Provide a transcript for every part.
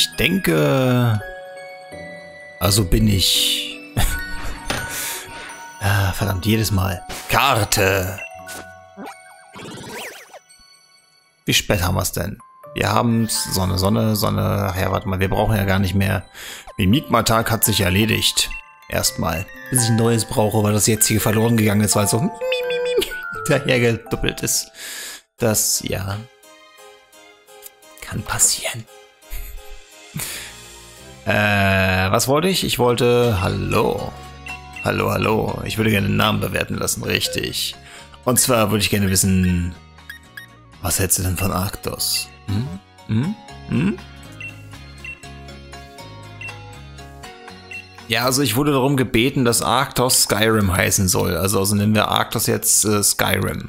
Ich denke... Also bin ich... ah, verdammt, jedes Mal. Karte! Wie spät haben wir es denn? Wir haben Sonne, Sonne, Sonne. Ach ja, warte mal, wir brauchen ja gar nicht mehr. Mimikmatag hat sich erledigt. Erstmal. Bis ich ein neues brauche, weil das jetzige verloren gegangen ist, weil es so dahergedoppelt ist. Das, ja. Kann passieren. Was wollte ich? Ich wollte... Hallo. Hallo, hallo. Ich würde gerne den Namen bewerten lassen, richtig. Und zwar würde ich gerne wissen... Was hältst du denn von Arctos? Hm? Hm? Hm? Ja, also ich wurde darum gebeten, dass Arctos Skyrim heißen soll. Also nennen wir Arctos jetzt Skyrim.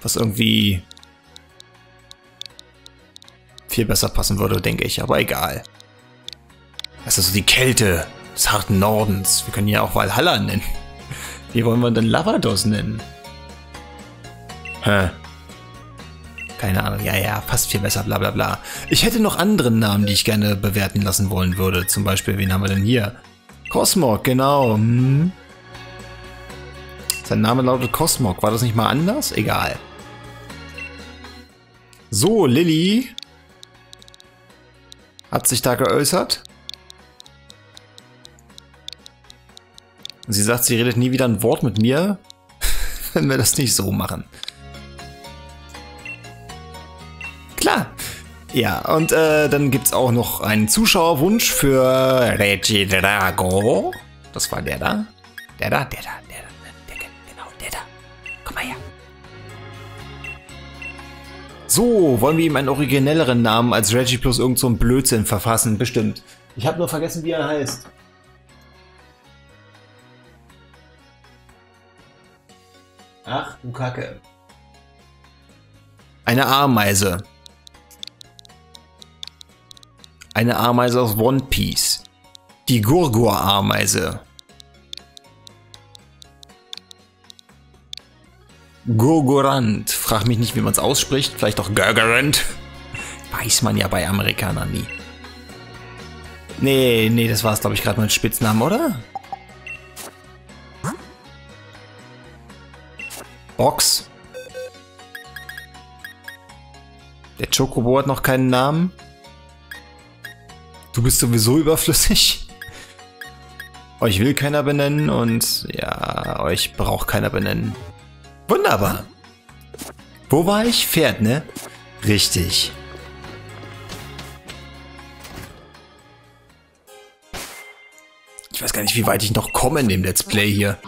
Was irgendwie viel besser passen würde, denke ich. Aber egal. Das ist so die Kälte des harten Nordens. Wir können ja auch Valhalla nennen. Wie wollen wir denn Lavados nennen? Keine Ahnung, ja, passt viel besser, bla bla bla. Ich hätte noch andere Namen, die ich gerne bewerten lassen wollen würde. Zum Beispiel, wen haben wir denn hier? Kosmog, genau. Hm. Sein Name lautet Kosmog. War das nicht mal anders? Egal. So, Lilly hat sich da geäußert. Und sie sagt, sie redet nie wieder ein Wort mit mir, wenn wir das nicht so machen. Klar. Ja, und dann gibt es auch noch einen Zuschauerwunsch für Regidrago. Das war der da. Genau, der da. Komm mal her. So, wollen wir ihm einen originelleren Namen als Reggie plus irgend so ein Blödsinn verfassen? Bestimmt. Ich habe nur vergessen, wie er heißt. Ach, du Kacke. Eine Ameise. Eine Ameise aus One Piece. Die Gorgor-Ameise. Gurgorand. Frag mich nicht, wie man es ausspricht. Vielleicht auch Gurgorand. Weiß man ja bei Amerikanern nie. Nee, das war es, glaube ich, gerade mein Spitznamen, oder? Box. Der Chocobo hat noch keinen Namen. Du bist sowieso überflüssig. Euch will keiner benennen und ja, euch braucht keiner benennen. Wunderbar. Wo war ich? Pferd, ne? Richtig. Ich weiß gar nicht, wie weit ich noch komme in dem Let's Play hier.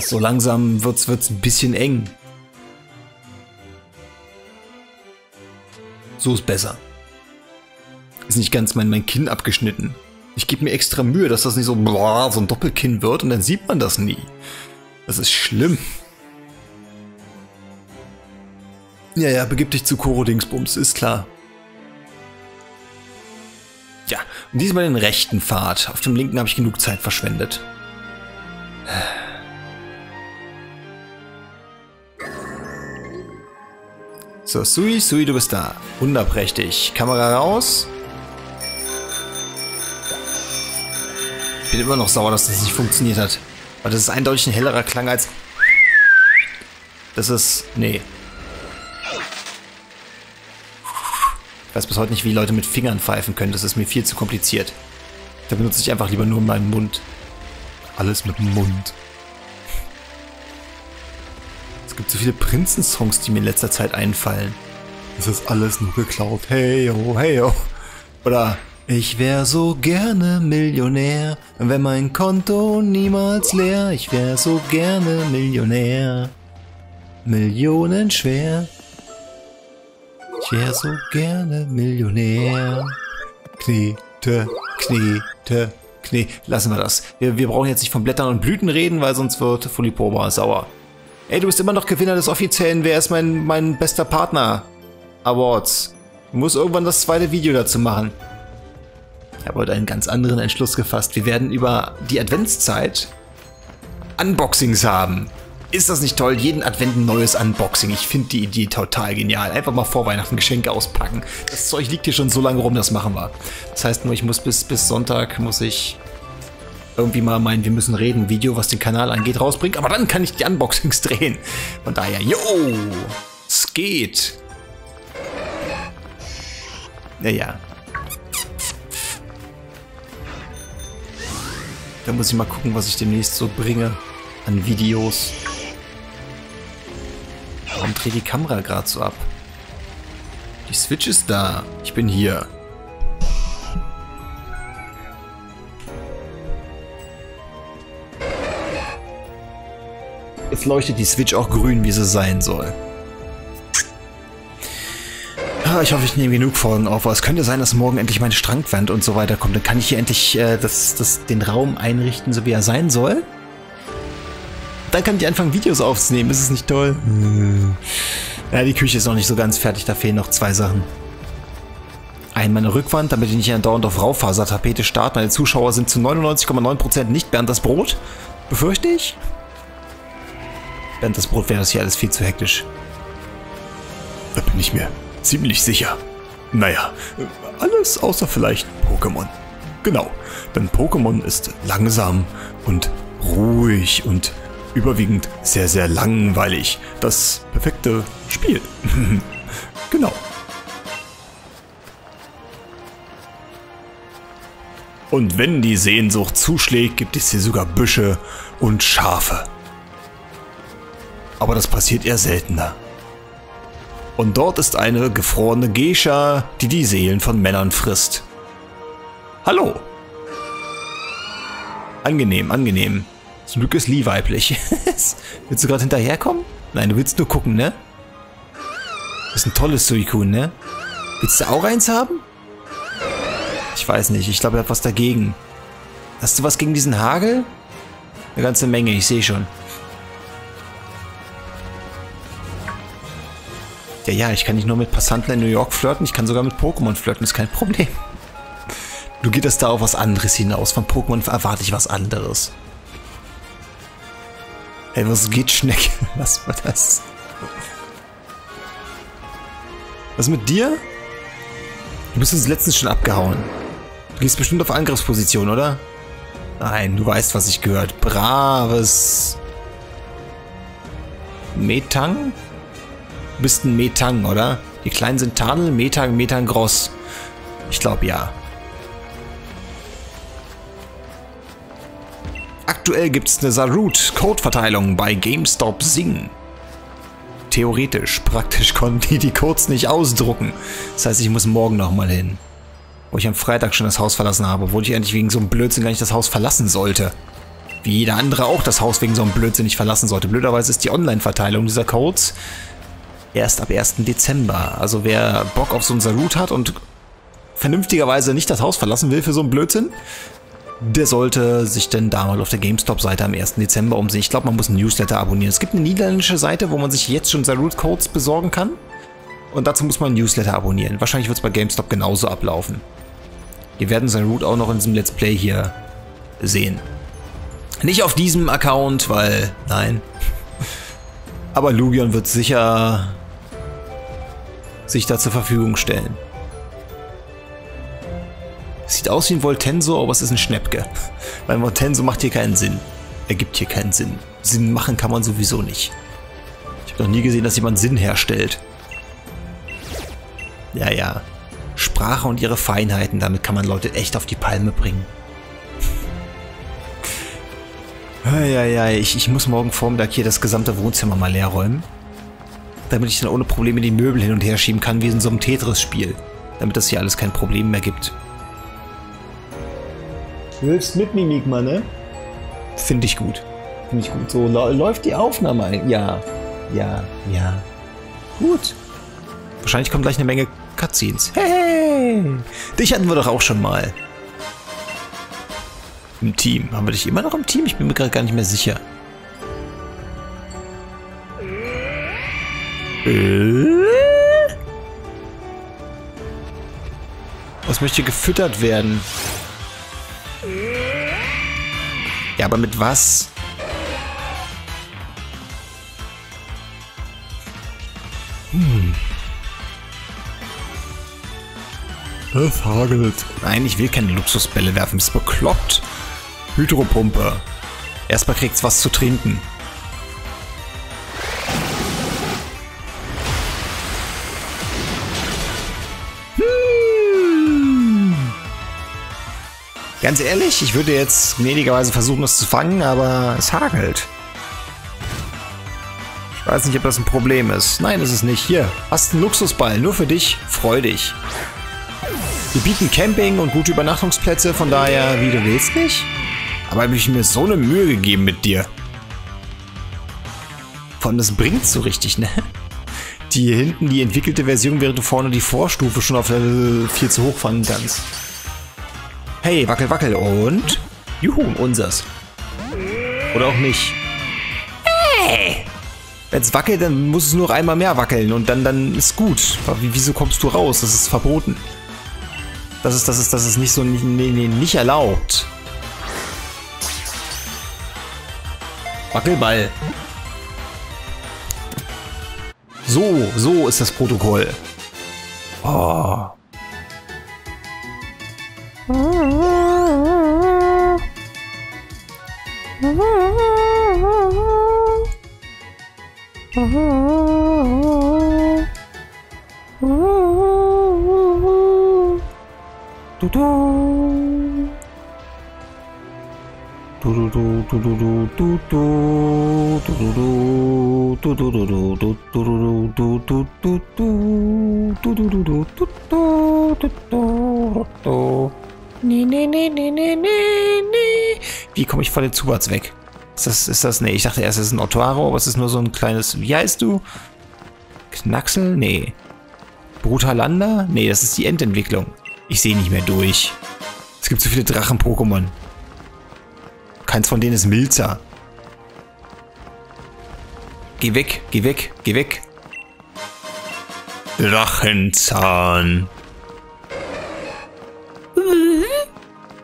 So langsam wird's ein bisschen eng. So ist besser. Ist nicht ganz mein Kinn abgeschnitten. Ich gebe mir extra Mühe, dass das nicht so, boah, so ein Doppelkinn wird und dann sieht man das nie. Das ist schlimm. Ja, begib dich zu Koro-Dingsbums, ist klar. Ja, und diesmal den rechten Pfad. Auf dem linken habe ich genug Zeit verschwendet. So, Sui, du bist da. Wunderprächtig. Kamera raus. Ich bin immer noch sauer, dass das nicht funktioniert hat. Weil das ist eindeutig ein hellerer Klang als... Das ist... Nee. Ich weiß bis heute nicht, wie Leute mit Fingern pfeifen können. Das ist mir viel zu kompliziert. Da benutze ich einfach lieber nur meinen Mund. Alles mit dem Mund. Es gibt so viele Prinzen-Songs, die mir in letzter Zeit einfallen. Es ist alles nur geklaut. Hey oh, hey oh. Oder ich wär so gerne Millionär, wenn mein Konto niemals leer. Ich wär so gerne Millionär, Millionen schwer. Ich wär so gerne Millionär. Knete, knete, knete. Lassen wir das. Wir brauchen jetzt nicht von Blättern und Blüten reden, weil sonst wird Fulipoma sauer. Ey, du bist immer noch Gewinner des offiziellen Wer ist mein bester Partner Awards. Du musst irgendwann das zweite Video dazu machen. Ich habe heute einen ganz anderen Entschluss gefasst. Wir werden über die Adventszeit Unboxings haben. Ist das nicht toll? Jeden Advent ein neues Unboxing. Ich finde die Idee total genial. Einfach mal vor Weihnachten Geschenke auspacken. Das Zeug liegt hier schon so lange rum, das machen wir. Das heißt nur, ich muss bis Sonntag, muss ich irgendwie mal mein Wir müssen reden Video, was den Kanal angeht, rausbringen. Aber dann kann ich die Unboxings drehen. Von daher, yo, es geht. Naja. Da muss ich mal gucken, was ich demnächst so bringe an Videos. Warum dreht die Kamera gerade so ab? Die Switch ist da. Ich bin hier. Jetzt leuchtet die Switch auch grün, wie sie sein soll. Ich hoffe, ich nehme genug Folgen auf. Es könnte sein, dass morgen endlich meine Strandwand und so weiter kommt. Dann kann ich hier endlich den Raum einrichten, so wie er sein soll. Dann kann ich anfangen, Videos aufzunehmen. Ist es nicht toll? Ja, die Küche ist noch nicht so ganz fertig. Da fehlen noch zwei Sachen. Einmal eine Rückwand, damit ich nicht andauernd auf Raufasertapete starte. Meine Zuschauer sind zu 99,9% nicht Bernd das Brot. Befürchte ich. Bernd das Brot wäre das hier alles viel zu hektisch. Da bin ich mir ziemlich sicher. Naja, alles außer vielleicht Pokémon. Genau, denn Pokémon ist langsam und ruhig und überwiegend sehr, sehr langweilig. Das perfekte Spiel. Genau. Und wenn die Sehnsucht zuschlägt, gibt es hier sogar Büsche und Schafe. Aber das passiert eher seltener. Und dort ist eine gefrorene Geisha, die die Seelen von Männern frisst. Hallo! Angenehm, angenehm. Zum Glück ist Lee weiblich. Willst du gerade hinterherkommen? Nein, du willst nur gucken, ne? Ist ein tolles Suikun, ne? Willst du auch eins haben? Ich weiß nicht, ich glaube, er hat was dagegen. Hast du was gegen diesen Hagel? Eine ganze Menge, ich sehe schon. Ja, ja, ich kann nicht nur mit Passanten in New York flirten, ich kann sogar mit Pokémon flirten, ist kein Problem. Du geht das da auf was anderes hinaus. Von Pokémon erwarte ich was anderes. Ey, was geht, Schnecke? Was war das? Was mit dir? Du bist uns letztens schon abgehauen. Du gehst bestimmt auf Angriffsposition, oder? Nein, du weißt, was ich gehört. Braves... Metang? Du bist ein Metang, oder? Die Kleinen sind Tarnel, Metang, Metangross. Ich glaube, ja. Aktuell gibt es eine Zarude Codeverteilung bei GameStop Singen. Theoretisch, praktisch konnten die Codes nicht ausdrucken. Das heißt, ich muss morgen nochmal hin. Wo ich am Freitag schon das Haus verlassen habe, obwohl ich eigentlich wegen so einem Blödsinn gar nicht das Haus verlassen sollte. Wie jeder andere auch das Haus wegen so einem Blödsinn nicht verlassen sollte. Blöderweise ist die Online-Verteilung dieser Codes erst ab 1. Dezember. Also wer Bock auf so einen Zarude hat und vernünftigerweise nicht das Haus verlassen will für so einen Blödsinn, der sollte sich denn da mal auf der GameStop-Seite am 1. Dezember umsehen. Ich glaube, man muss einen Newsletter abonnieren. Es gibt eine niederländische Seite, wo man sich jetzt schon Zarude-Codes besorgen kann. Und dazu muss man einen Newsletter abonnieren. Wahrscheinlich wird es bei GameStop genauso ablaufen. Wir werden Zarude auch noch in diesem Let's Play hier sehen. Nicht auf diesem Account, weil... Nein. Aber Lhûgion wird sicher... sich da zur Verfügung stellen. Sieht aus wie ein Voltenso, aber es ist ein Schnäppke. Weil Voltenso macht hier keinen Sinn. Ergibt hier keinen Sinn. Sinn machen kann man sowieso nicht. Ich habe noch nie gesehen, dass jemand Sinn herstellt. Ja, ja. Sprache und ihre Feinheiten, damit kann man Leute echt auf die Palme bringen. Ja, ja, ich muss morgen Vormittag hier das gesamte Wohnzimmer mal leer räumen. Damit ich dann ohne Probleme die Möbel hin und her schieben kann, wie in so einem Tetris-Spiel. Damit das hier alles kein Problem mehr gibt. Du hilfst mit, Mimikma, ne? Finde ich gut. Finde ich gut. So läuft die Aufnahme ein. Ja. Ja. Ja. Gut. Wahrscheinlich kommt gleich eine Menge Cutscenes. Hey! Dich hatten wir doch auch schon mal. Im Team. Haben wir dich immer noch im Team? Ich bin mir gerade gar nicht mehr sicher. Was möchte gefüttert werden? Ja, aber mit was? Es hagelt. Nein, ich will keine Luxusbälle werfen. Bist bekloppt? Hydropumpe. Erstmal kriegt's was zu trinken. Ganz ehrlich, ich würde jetzt gnädigerweise versuchen, das zu fangen, aber es hagelt. Ich weiß nicht, ob das ein Problem ist. Nein, ist es nicht. Hier, hast einen Luxusball, nur für dich, freu dich. Wir bieten Camping und gute Übernachtungsplätze, von daher, wie du willst nicht. Aber habe ich mir so eine Mühe gegeben mit dir. Vor allem, das bringt so richtig, ne? Die hier hinten, die entwickelte Version, während du vorne die Vorstufe schon auf Level 4 zu hoch fahren kannst. Hey, wackel, wackel und... Juhu, unsers. Oder auch nicht. Hey! Wenn es wackelt, dann muss es nur noch einmal mehr wackeln und dann ist gut. Aber wieso kommst du raus? Das ist verboten. Das ist nicht so... Nee, nicht erlaubt. Wackelball. So ist das Protokoll. Oh... Wie komme ich von den Zubats weg? Ist das? Nee, ich dachte erst, es ist ein Ottoaro, aber es ist nur so ein kleines... Wie heißt du? Knacksel? Nee. Brutalander? Nee, das ist die Endentwicklung. Ich sehe nicht mehr durch. Es gibt so viele Drachen-Pokémon. Keins von denen ist Milza. Geh weg, geh weg, geh weg. Drachenzahn.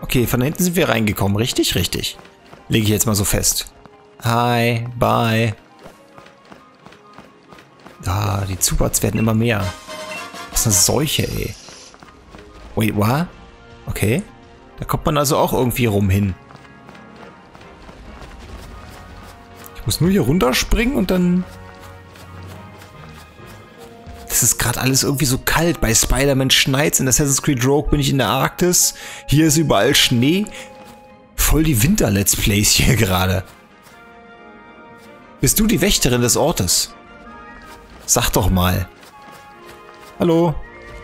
Okay, von da hinten sind wir reingekommen. Richtig, richtig. Lege ich jetzt mal so fest. Hi, bye. Ah, die Zubats werden immer mehr. Was ist eine Seuche, ey. Wait, what? Okay. Da kommt man also auch irgendwie rum hin. Ich muss nur hier runterspringen und dann... Das ist gerade alles irgendwie so kalt. Bei Spider-Man schneit's. In Assassin's Creed Rogue bin ich in der Arktis. Hier ist überall Schnee. Voll die Winter-Let's Plays hier gerade. Bist du die Wächterin des Ortes? Sag doch mal. Hallo?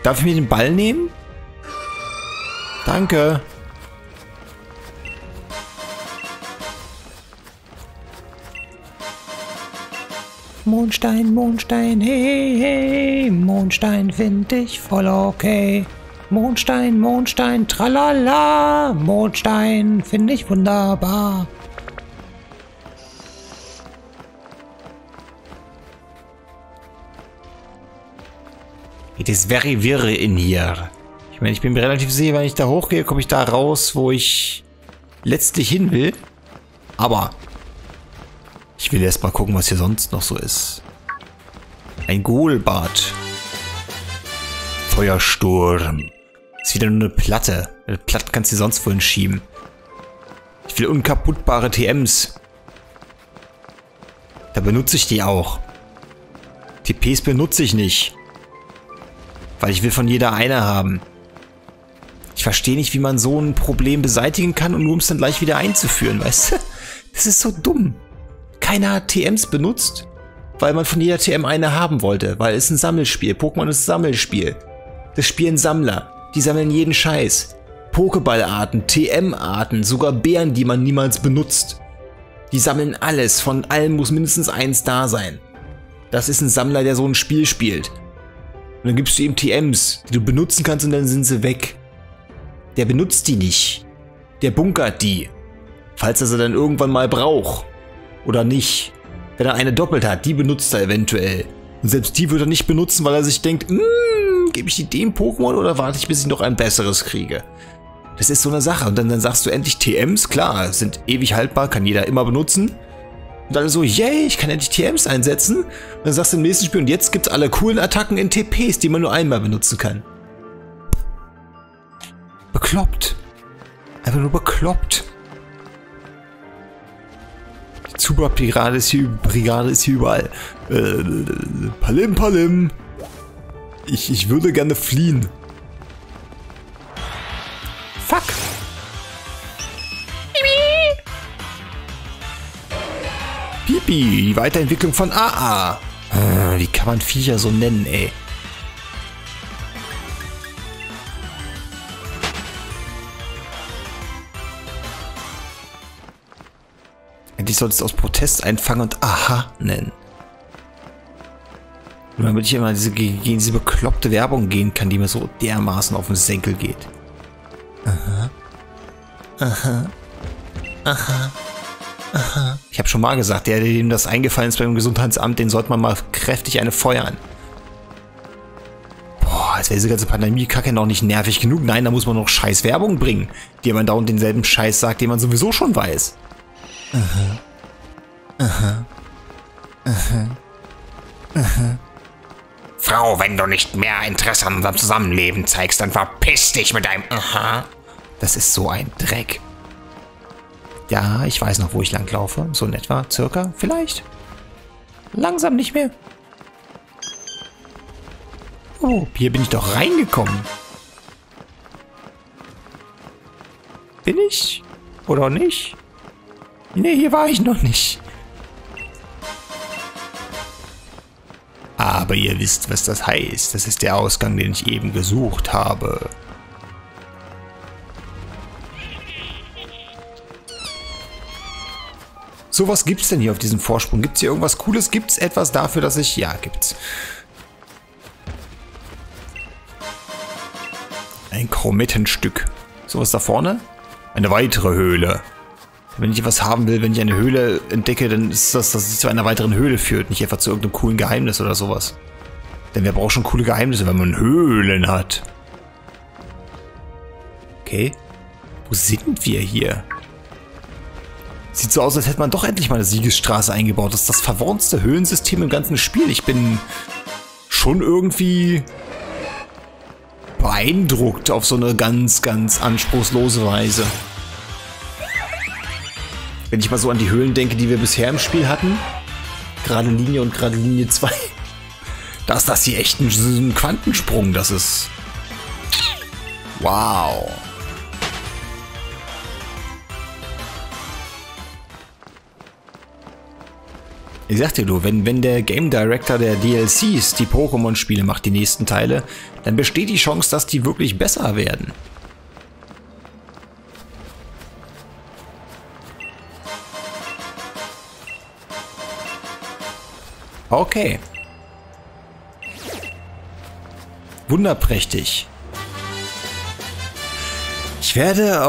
Darf ich mir den Ball nehmen? Danke. Mondstein, Mondstein, hey, hey. Mondstein find ich voll okay. Mondstein, Mondstein, tralala. Mondstein finde ich wunderbar. It is very wirr in here. Ich meine, ich bin mir relativ sicher, wenn ich da hochgehe, komme ich da raus, wo ich letztlich hin will. Aber ich will erst mal gucken, was hier sonst noch so ist. Ein Golbat. Feuersturm. Ist wieder nur eine Platte. Eine Platte kannst du sonst wohin schieben. Ich will unkaputtbare TMs. Da benutze ich die auch. TPs benutze ich nicht. Weil ich will von jeder eine haben. Ich verstehe nicht, wie man so ein Problem beseitigen kann, und nur um es dann gleich wieder einzuführen, weißt du? Das ist so dumm. Keiner hat TMs benutzt, weil man von jeder TM eine haben wollte. Weil es ein Sammelspiel. Pokémon ist ein Sammelspiel. Das spielen Sammler. Die sammeln jeden Scheiß. Pokeballarten, TM-Arten, sogar Bären, die man niemals benutzt. Die sammeln alles. Von allem muss mindestens eins da sein. Das ist ein Sammler, der so ein Spiel spielt. Und dann gibst du ihm TMs, die du benutzen kannst, und dann sind sie weg. Der benutzt die nicht. Der bunkert die. Falls er sie dann irgendwann mal braucht. Oder nicht. Wenn er eine doppelt hat, die benutzt er eventuell. Und selbst die würde er nicht benutzen, weil er sich denkt, gebe ich die dem Pokémon oder warte ich, bis ich noch ein besseres kriege? Das ist so eine Sache. Und dann sagst du endlich TMs, klar, sind ewig haltbar, kann jeder immer benutzen. Und alle so, yay, ich kann endlich TMs einsetzen. Und dann sagst du im nächsten Spiel, und jetzt gibt's alle coolen Attacken in TPs, die man nur einmal benutzen kann. bekloppt. Einfach nur bekloppt. Die Zuba-Brigade ist hier, überall. Palim, Palim. Ich würde gerne fliehen. Fuck. Pipi. Pipi, die Weiterentwicklung von AA. Wie kann man Viecher so nennen, ey? Endlich solltest du aus Protest einfangen und Aha nennen. Nur damit ich immer gegen diese bekloppte Werbung gehen kann, die mir so dermaßen auf den Senkel geht. Aha. Aha. Aha. Aha. Ich habe schon mal gesagt, der dem das eingefallen ist beim Gesundheitsamt, den sollte man mal kräftig eine feuern. Boah, als wäre diese ganze Pandemie-Kacke noch nicht nervig genug. Nein, da muss man noch scheiß Werbung bringen, die man dauernd denselben Scheiß sagt, den man sowieso schon weiß. Aha. Aha. Aha. Aha. Frau, wenn du nicht mehr Interesse an unserem Zusammenleben zeigst, dann verpiss dich mit deinem Aha. Das ist so ein Dreck. Ja, ich weiß noch, wo ich langlaufe. So in etwa, circa, vielleicht. Langsam nicht mehr. Oh, hier bin ich doch reingekommen. Bin ich? Oder nicht? Nee, hier war ich noch nicht. Aber ihr wisst, was das heißt. Das ist der Ausgang, den ich eben gesucht habe. So, was gibt's denn hier auf diesem Vorsprung? Gibt's hier irgendwas Cooles? Gibt's etwas dafür, dass ich... Ja, gibt's. Ein Chromettenstück. Sowas da vorne? Eine weitere Höhle. Wenn ich was haben will, wenn ich eine Höhle entdecke, dann ist das, dass es zu einer weiteren Höhle führt. Nicht einfach zu irgendeinem coolen Geheimnis oder sowas. Denn wer braucht schon coole Geheimnisse, wenn man Höhlen hat? Okay. Wo sind wir hier? Sieht so aus, als hätte man doch endlich mal eine Siegesstraße eingebaut. Das ist das verworrenste Höhlensystem im ganzen Spiel. Ich bin schon irgendwie beeindruckt auf so eine ganz, ganz anspruchslose Weise. Wenn ich mal so an die Höhlen denke, die wir bisher im Spiel hatten. Gerade Linie und gerade Linie 2. Da ist das hier echt ein Quantensprung. Das ist... Wow. Ich sag dir, du, wenn der Game Director der DLCs die Pokémon-Spiele macht, die nächsten Teile, dann besteht die Chance, dass die wirklich besser werden. Okay. Wunderprächtig. Ich werde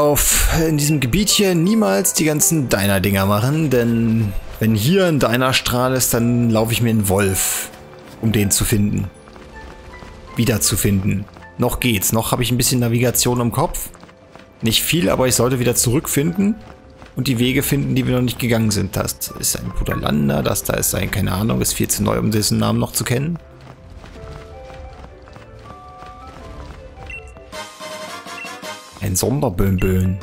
in diesem Gebiet hier niemals die ganzen Diner-Dinger machen, denn... Wenn hier ein Deinerstrahl ist, dann laufe ich mir einen Wolf, um den zu finden. Wiederzufinden. Noch geht's, noch habe ich ein bisschen Navigation im Kopf. Nicht viel, aber ich sollte wieder zurückfinden und die Wege finden, die wir noch nicht gegangen sind. Das ist ein Brutalander, das da ist ein, keine Ahnung, ist viel zu neu, um diesen Namen noch zu kennen. Ein Sonderböhnböhn.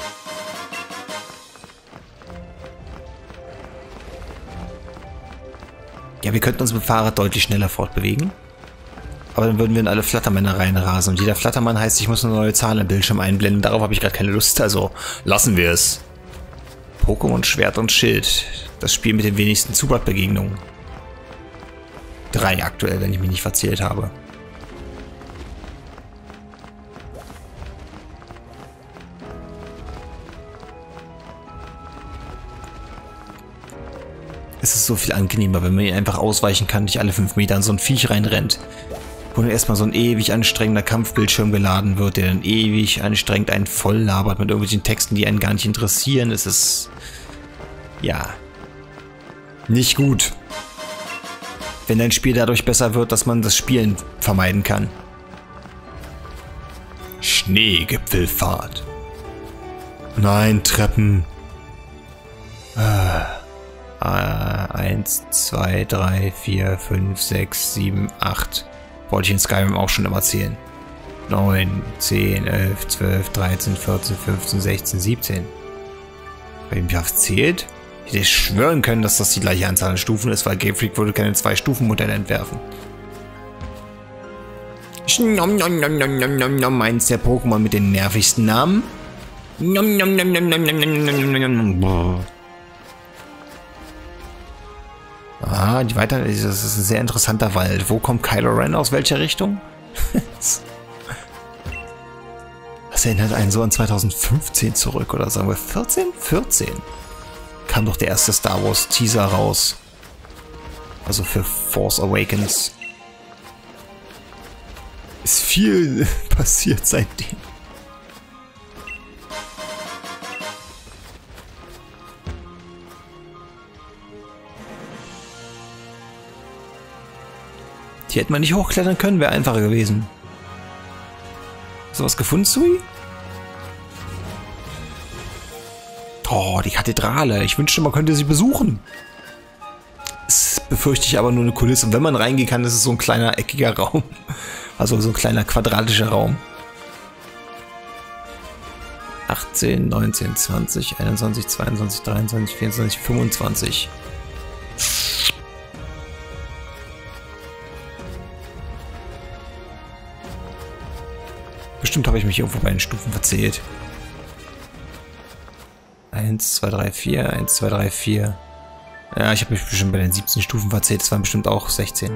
Ja, wir könnten uns mit dem Fahrrad deutlich schneller fortbewegen. Aber dann würden wir in alle Flattermänner reinrasen. Und jeder Flattermann heißt, ich muss eine neue Zahl im Bildschirm einblenden. Darauf habe ich gerade keine Lust, also lassen wir es. Pokémon Schwert und Schild. Das Spiel mit den wenigsten Zubat-Begegnungen. 3 aktuell, wenn ich mich nicht verzählt habe. Es ist so viel angenehmer, wenn man ihn einfach ausweichen kann, nicht alle 5 Meter in so ein Viech reinrennt. Wo dann erstmal so ein ewig anstrengender Kampfbildschirm geladen wird, der dann ewig anstrengend einen voll labert mit irgendwelchen Texten, die einen gar nicht interessieren. Es ist... ja... nicht gut. Wenn dein Spiel dadurch besser wird, dass man das Spielen vermeiden kann. Schneegipfelfahrt. Nein, Treppen. 1, 2, 3, 4, 5, 6, 7, 8. Wollte ich in Skyrim auch schon immer zählen. 9, 10, 11, 12, 13, 14, 15, 16, 17. Wenn ich mich aufs zählt, ich hätte schwören können, dass das die gleiche Anzahl an Stufen ist, weil Game Freak würde keine 2-Stufen-Modelle entwerfen. Nom nom nom nom nom nom nom, eins der Pokémon mit den nervigsten Namen. Nom nom nom nom nom nom nom. Ah, die weiter. Das ist ein sehr interessanter Wald. Wo kommt Kylo Ren? Aus welcher Richtung? Das erinnert einen so an 2015 zurück, oder sagen wir 14? 14. Kam doch der erste Star Wars Teaser raus. Also für Force Awakens. Ist viel passiert seitdem. Die hätte man nicht hochklettern können, wäre einfacher gewesen. Hast du was gefunden, Sui? Oh, die Kathedrale. Ich wünschte, man könnte sie besuchen. Das befürchte ich aber nur eine Kulisse. Und wenn man reingehen kann, ist es so ein kleiner eckiger Raum. Also so ein kleiner quadratischer Raum. 18, 19, 20, 21, 22, 23, 24, 25. Bestimmt habe ich mich irgendwo bei den Stufen verzählt. 1, 2, 3, 4, 1, 2, 3, 4. Ja, ich habe mich bestimmt bei den 17 Stufen verzählt. Das waren bestimmt auch 16.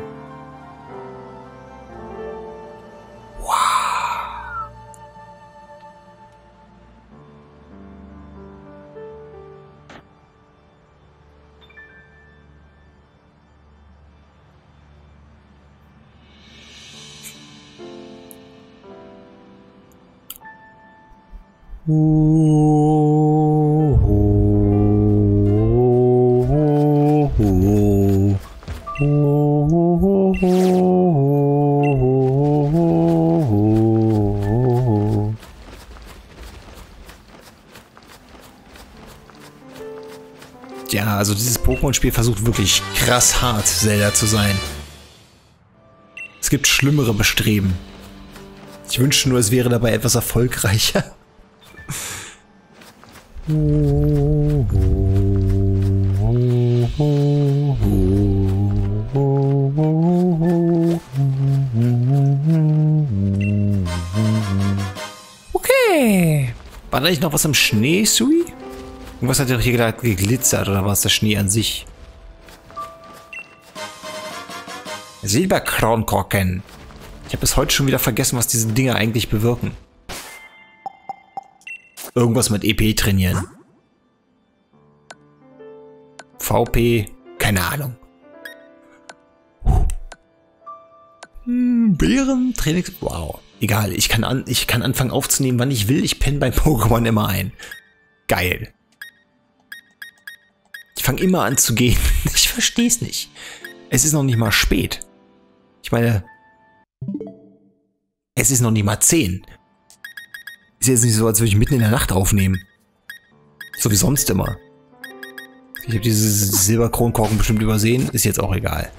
Ja, also dieses Pokémon-Spiel versucht wirklich krass hart, Zelda zu sein. Es gibt schlimmere Bestreben. Ich wünschte nur, es wäre dabei etwas erfolgreicher. Okay. War da nicht noch was im Schnee, Sui? Irgendwas hat ja doch hier gerade geglitzert, oder war es der Schnee an sich? Silberkronkorken. Ich habe bis heute schon wieder vergessen, was diese Dinger eigentlich bewirken. Irgendwas mit EP trainieren. VP, keine Ahnung. Bären, Trainings, wow. Egal, ich kann anfangen aufzunehmen, wann ich will. Ich penne bei Pokémon immer ein. Geil. Ich fange immer an zu gehen. Ich verstehe es nicht. Es ist noch nicht mal spät. Ich meine... Es ist noch nicht mal 10. Ist jetzt nicht so, als würde ich mitten in der Nacht aufnehmen. So wie sonst immer. Ich habe dieses Silberkronkorken bestimmt übersehen. Ist jetzt auch egal.